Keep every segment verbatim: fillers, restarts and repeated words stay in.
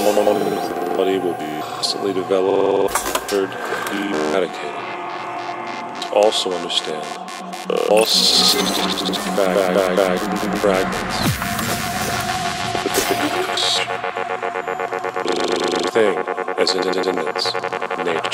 body will be constantly developed, eradicated. Also understand all fragments thing as an independence nature.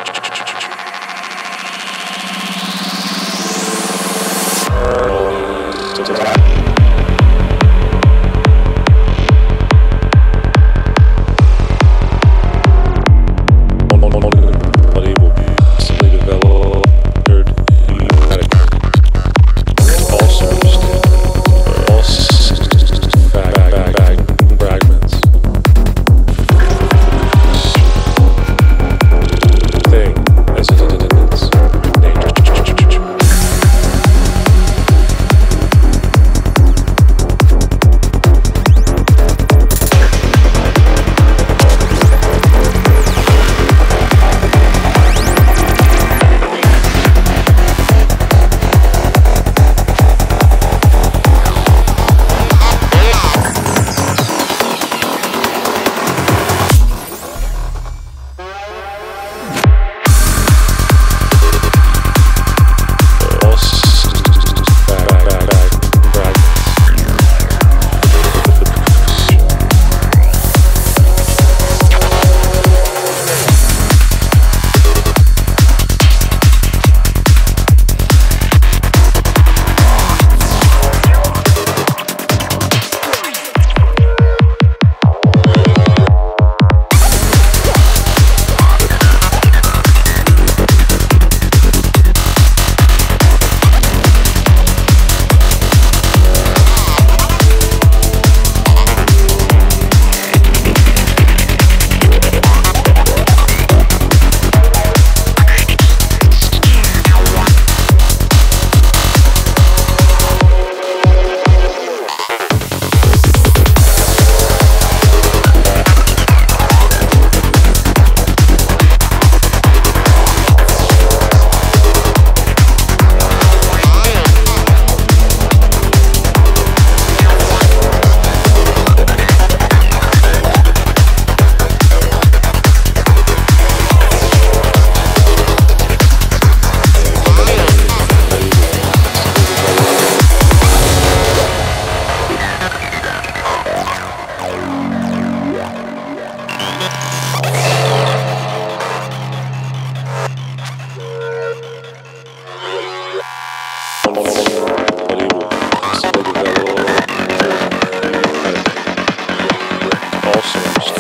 Also